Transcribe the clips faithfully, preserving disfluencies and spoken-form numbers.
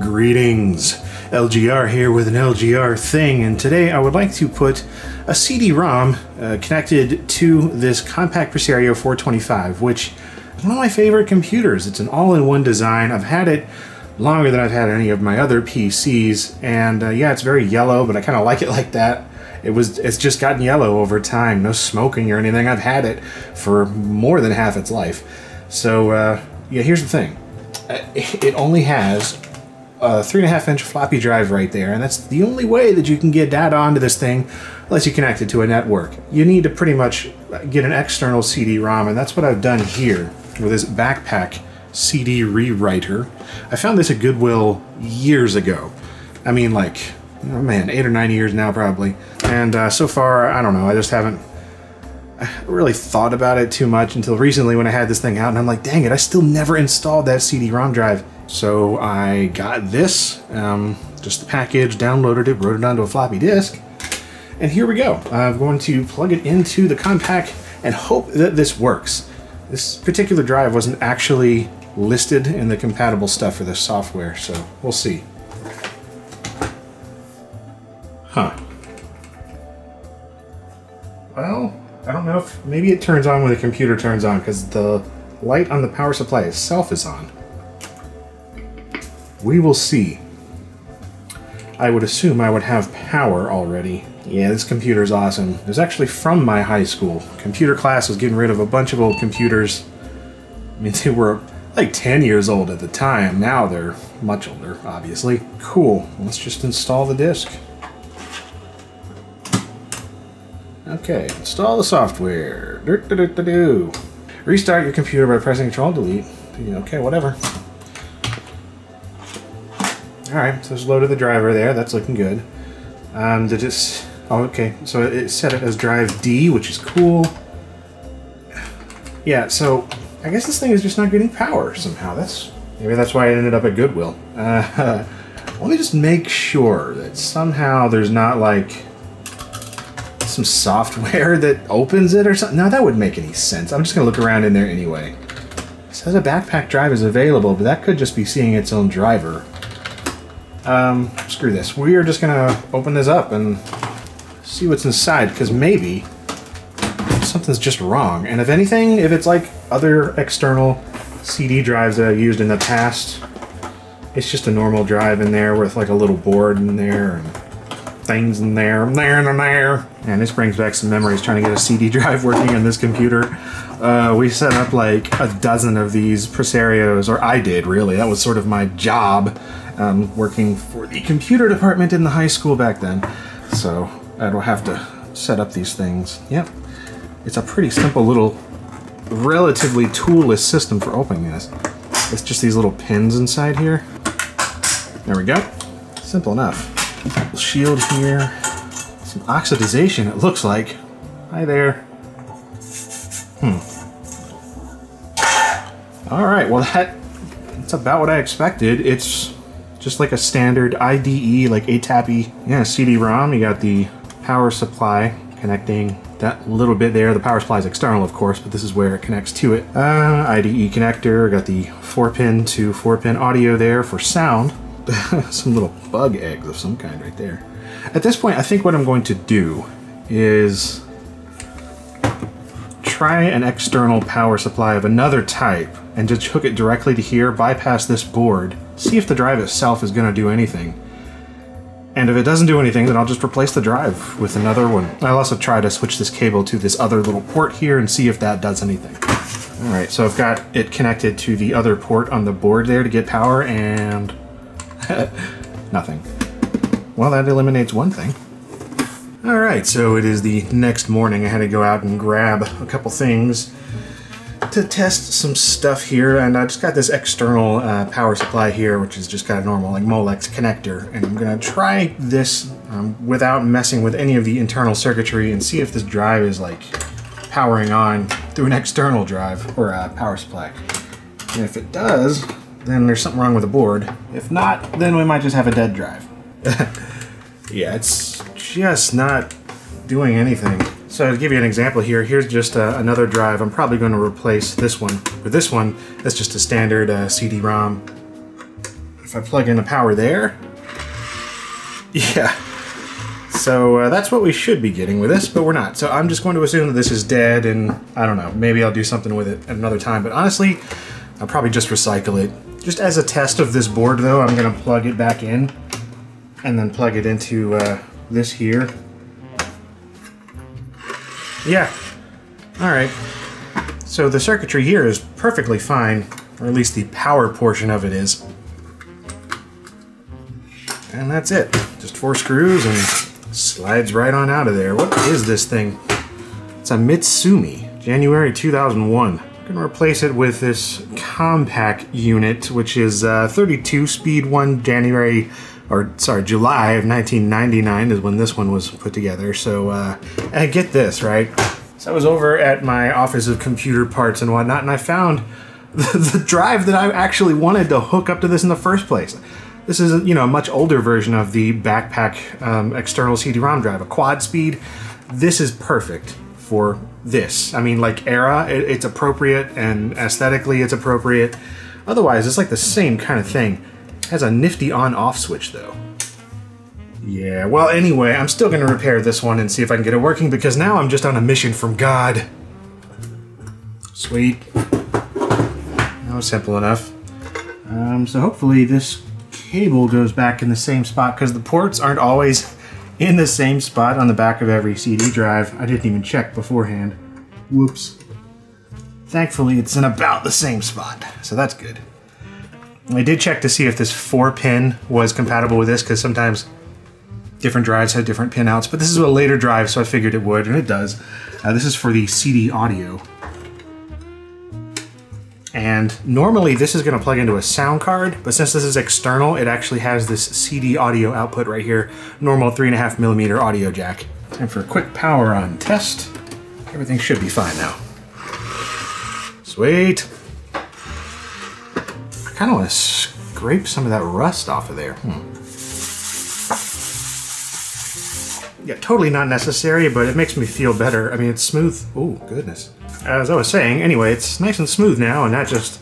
Greetings, L G R here with an L G R thing, and today I would like to put a C D ROM uh, connected to this Compaq Presario four twenty-five, which is one of my favorite computers. It's an all-in-one design. I've had it longer than I've had any of my other P Cs, and uh, yeah, it's very yellow, but I kind of like it like that. It was, it's just gotten yellow over time, no smoking or anything. I've had it for more than half its life. So uh, yeah, here's the thing. It only has a three and a half inch floppy drive right there, and that's the only way that you can get data onto this thing unless you connect it to a network. You need to pretty much get an external C D ROM, and that's what I've done here with this Backpack C D Rewriter. I found this at Goodwill years ago. I mean, like, oh man, eight or nine years now probably. And uh, so far, I don't know, I just haven't really thought about it too much until recently when I had this thing out, and I'm like, dang it, I still never installed that C D ROM drive. So I got this, um, just the package, downloaded it, wrote it onto a floppy disk, and here we go. I'm going to plug it into the Compaq and hope that this works. This particular drive wasn't actually listed in the compatible stuff for this software, so we'll see. Huh. Well, I don't know if, maybe it turns on when the computer turns on, because the light on the power supply itself is on. We will see. I would assume I would have power already. Yeah, this computer's awesome. It was actually from my high school. Computer class was getting rid of a bunch of old computers. I mean, they were like ten years old at the time. Now they're much older, obviously. Cool, let's just install the disk. Okay, install the software. Do, do, do, do, do. Restart your computer by pressing Control Delete. Okay, whatever. Alright, so just loaded the driver there, that's looking good. Um, did it, oh, okay, so it set it as drive D, which is cool. Yeah, so I guess this thing is just not getting power somehow. That's, maybe that's why it ended up at Goodwill. Uh, let me just make sure that somehow there's not like some software that opens it or something. No, that wouldn't make any sense. I'm just gonna look around in there anyway. It says a backpack drive is available, but that could just be seeing its own driver. Um, screw this. We are just gonna open this up and see what's inside, because maybe something's just wrong. And if anything, if it's like other external C D drives that I've used in the past, it's just a normal drive in there with like a little board in there and things in there and there and there. And this brings back some memories trying to get a C D drive working on this computer. Uh, we set up like a dozen of these Presarios, or I did really. That was sort of my job. Um, working for the computer department in the high school back then. So I don't have to set up these things. Yep. It's a pretty simple little, relatively toolless system for opening this. It's just these little pins inside here. There we go. Simple enough. Little shield here. Some oxidization, it looks like. Hi there. Hmm. All right, well that, that's about what I expected. It's just like a standard I D E, like A TAPI. Yeah, C D ROM, you got the power supply connecting that little bit there. The power supply is external, of course, but this is where it connects to it. Uh, I D E connector, got the four pin to four pin audio there for sound. Some little bug eggs of some kind right there. At this point, I think what I'm going to do is try an external power supply of another type and just hook it directly to here, bypass this board, see if the drive itself is going to do anything. And if it doesn't do anything, then I'll just replace the drive with another one. I'll also try to switch this cable to this other little port here and see if that does anything. All right, so I've got it connected to the other port on the board there to get power, and nothing. Well, that eliminates one thing. All right, so it is the next morning. I had to go out and grab a couple things to test some stuff here, and I just got this external uh, power supply here, which is just got a normal like Molex connector, and I'm gonna try this um, without messing with any of the internal circuitry and see if this drive is like powering on through an external drive or a power supply. And if it does, then there's something wrong with the board. If not, then we might just have a dead drive. Yeah, it's just not doing anything. So to give you an example here, here's just uh, another drive. I'm probably going to replace this one with this one. That's just a standard uh, C D ROM. If I plug in the power there, yeah. So uh, that's what we should be getting with this, but we're not. So I'm just going to assume that this is dead, and I don't know, maybe I'll do something with it at another time. But honestly, I'll probably just recycle it. Just as a test of this board though, I'm gonna plug it back in and then plug it into uh, this here. Yeah, all right. So the circuitry here is perfectly fine, or at least the power portion of it is. And that's it, just four screws and slides right on out of there. What is this thing? It's a Mitsumi, January two thousand one. I'm gonna replace it with this Compaq unit, which is uh, thirty-two speed one, January, or sorry, July of nineteen ninety-nine is when this one was put together. So, uh, and I get this, right? So I was over at my office of computer parts and whatnot, and I found the, the drive that I actually wanted to hook up to this in the first place. This is, you know, a much older version of the Backpack um, external C D ROM drive, a quad speed. This is perfect for this. I mean, like era, it, it's appropriate, and aesthetically it's appropriate. Otherwise, it's like the same kind of thing. It has a nifty on-off switch though. Yeah, well anyway, I'm still gonna repair this one and see if I can get it working, because now I'm just on a mission from God. Sweet. That was simple enough. Um, so hopefully this cable goes back in the same spot, because the ports aren't always in the same spot on the back of every C D drive. I didn't even check beforehand. Whoops. Thankfully, it's in about the same spot, so that's good. I did check to see if this four pin was compatible with this, because sometimes different drives have different pin outs, but this is a later drive, so I figured it would, and it does. Uh, this is for the C D audio. And normally this is gonna plug into a sound card, but since this is external, it actually has this C D audio output right here, normal three and a half millimeter audio jack. Time for a quick power on test. Everything should be fine now. Sweet. I kinda wanna scrape some of that rust off of there. Hmm. Yeah, totally not necessary, but it makes me feel better. I mean, it's smooth. Oh, goodness. As I was saying, anyway, it's nice and smooth now, and that just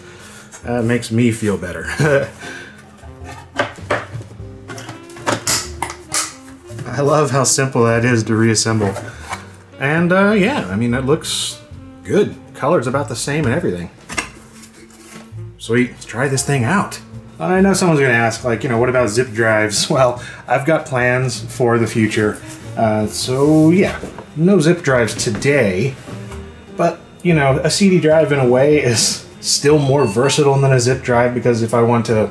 uh, makes me feel better. I love how simple that is to reassemble. And uh, yeah, I mean, it looks good. Color's about the same and everything. Sweet, let's try this thing out. I know someone's gonna ask, like, you know, what about zip drives? Well, I've got plans for the future. Uh, so yeah, no zip drives today, but you know, a C D drive in a way is still more versatile than a zip drive, because if I want to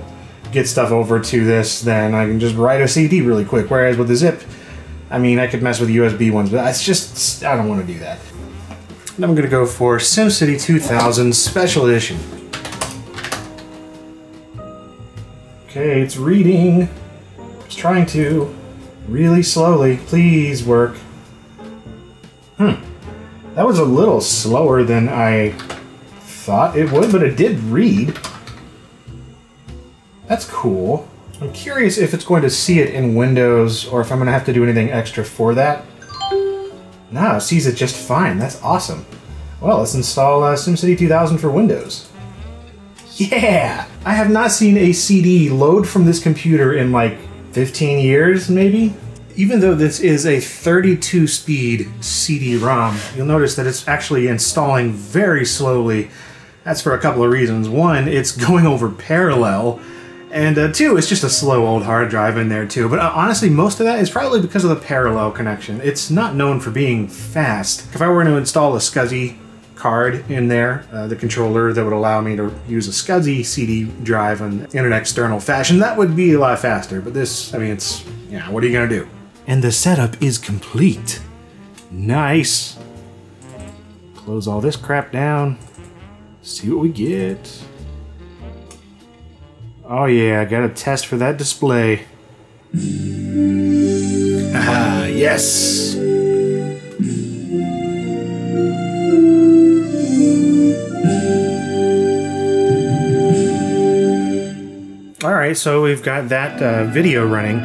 get stuff over to this, then I can just write a C D really quick. Whereas with the zip, I mean, I could mess with U S B ones, but it's just, I don't want to do that. And I'm gonna go for SimCity two thousand Special Edition. Okay, it's reading. It's trying to really slowly. Please work. Hmm. That was a little slower than I thought it would, but it did read. That's cool. I'm curious if it's going to see it in Windows, or if I'm gonna have to do anything extra for that. Nah, it sees it just fine. That's awesome. Well, let's install uh, SimCity two thousand for Windows. Yeah! I have not seen a C D load from this computer in like fifteen years, maybe? Even though this is a thirty-two speed C D ROM, you'll notice that it's actually installing very slowly. That's for a couple of reasons. One, it's going over parallel, and uh, two, it's just a slow old hard drive in there too. But uh, honestly, most of that is probably because of the parallel connection. It's not known for being fast. If I were to install a S C S I card in there, uh, the controller that would allow me to use a S C S I C D drive in, in an external fashion, that would be a lot faster. But this, I mean, it's, yeah, what are you gonna do? And the setup is complete. Nice. Close all this crap down. See what we get. Oh yeah, I got a test for that display. Ah, yes. All right, so we've got that uh, video running.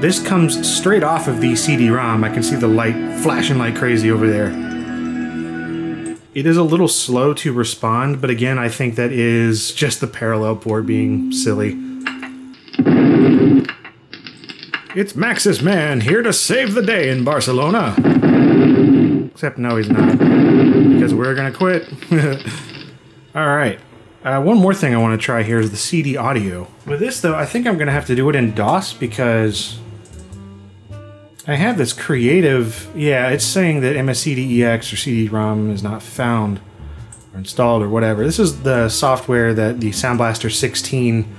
This comes straight off of the C D ROM. I can see the light flashing like crazy over there. It is a little slow to respond, but again, I think that is just the parallel port being silly. It's Maxis Man here to save the day in Barcelona. Except no, he's not, because we're gonna quit. All right. Uh, one more thing I want to try here is the C D audio. With this though, I think I'm gonna have to do it in DOS because I have this creative, yeah, it's saying that M S C D E X or C D ROM is not found or installed or whatever. This is the software that the Sound Blaster sixteen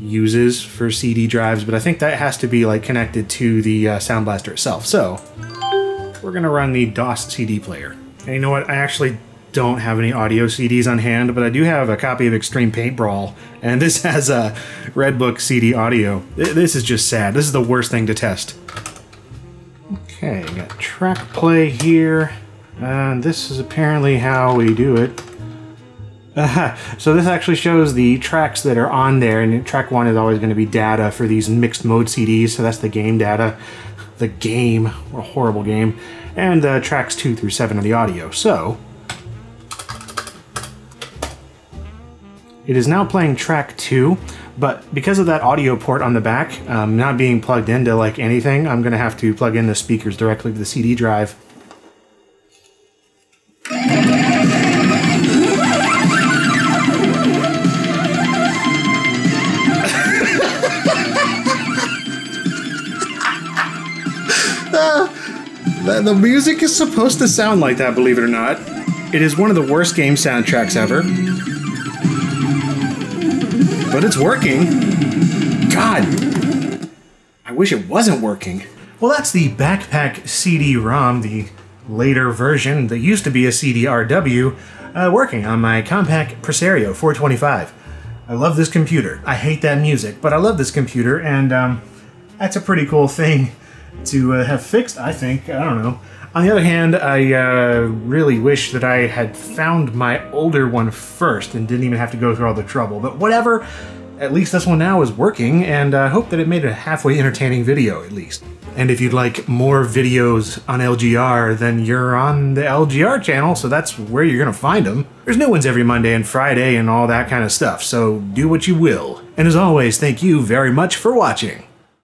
uses for C D drives, but I think that has to be like connected to the uh, Sound Blaster itself. So we're gonna run the DOS C D player. And you know what, I actually don't have any audio C Ds on hand, but I do have a copy of Extreme Paint Brawl, and this has a Redbook C D audio. This is just sad. This is the worst thing to test. Okay, got track play here, and this is apparently how we do it. Uh-huh. So this actually shows the tracks that are on there, and track one is always going to be data for these mixed mode C Ds, so that's the game data. The game, what a horrible game. And uh, tracks two through seven are the audio, so it is now playing track two, but because of that audio port on the back um, not being plugged into like anything, I'm gonna have to plug in the speakers directly to the C D drive. uh, the music is supposed to sound like that, believe it or not. It is one of the worst game soundtracks ever. But it's working. God, I wish it wasn't working. Well, that's the Backpack C D ROM, the later version that used to be a C D R W, uh, working on my Compaq Presario four twenty-five. I love this computer. I hate that music, but I love this computer, and um, that's a pretty cool thing to uh, have fixed, I think. I don't know. On the other hand, I uh, really wish that I had found my older one first and didn't even have to go through all the trouble, but whatever, at least this one now is working, and I hope that it made a halfway entertaining video at least. And if you'd like more videos on L G R, then you're on the L G R channel, so that's where you're gonna find them. There's new ones every Monday and Friday and all that kind of stuff, so do what you will. And as always, thank you very much for watching.